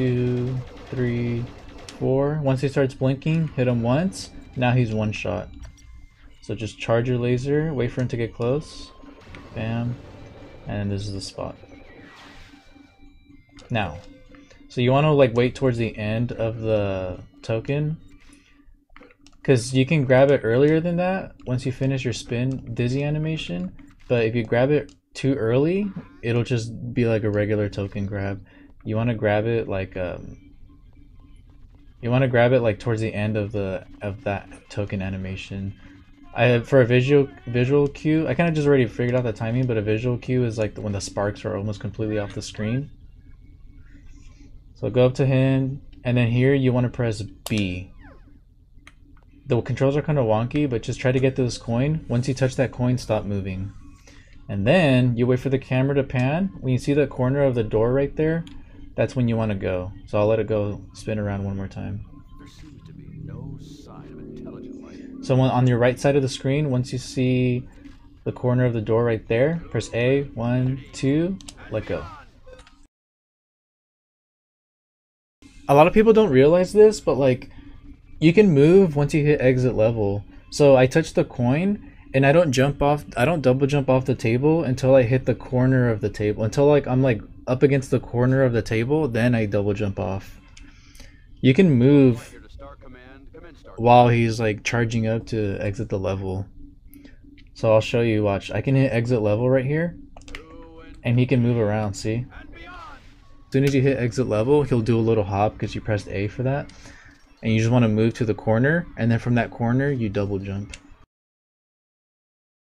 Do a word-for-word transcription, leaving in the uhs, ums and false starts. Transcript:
two, three, four. Once he starts blinking, hit him once. Now he's one shot. So just charge your laser, wait for him to get close. Bam. And this is the spot. Now, so you want to like wait towards the end of the token, because you can grab it earlier than that once you finish your spin dizzy animation. But if you grab it too early, it'll just be like a regular token grab. You want to grab it like um, you want to grab it like towards the end of the of that token animation. I for a visual visual cue, I kind of just already figured out the timing, but a visual cue is like when the sparks are almost completely off the screen. So go up to him, and then here you want to press B. The controls are kind of wonky, but just try to get to this coin. Once you touch that coin, stop moving. And then you wait for the camera to pan. When you see the corner of the door right there, that's when you want to go. So I'll let it go spin around one more time. There seems to be no sign of intelligent life. So on your right side of the screen, once you see the corner of the door right there, press A, one, two, let go. A lot of people don't realize this, but like you can move once you hit exit level. So I touch the coin and I don't jump off, I don't double jump off the table until I hit the corner of the table, until like I'm like up against the corner of the table, then I double jump off. You can move while he's like charging up to exit the level. So I'll show you, watch, I can hit exit level right here and he can move around, see? As soon as you hit exit level, he'll do a little hop because you pressed A for that. And you just want to move to the corner, and then from that corner, you double jump.